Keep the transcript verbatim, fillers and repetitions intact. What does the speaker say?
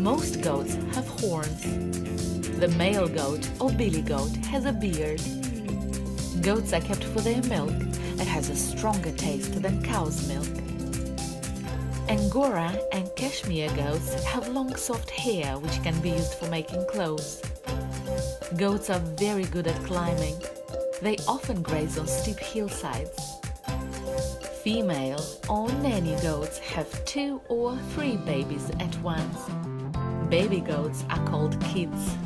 Most goats have horns. The male goat or billy goat has a beard. Goats are kept for their milk and has a stronger taste than cow's milk. Angora and Cashmere goats have long soft hair which can be used for making clothes. Goats are very good at climbing. They often graze on steep hillsides. Female or nanny goats have two or three babies at once. Baby goats are called kids.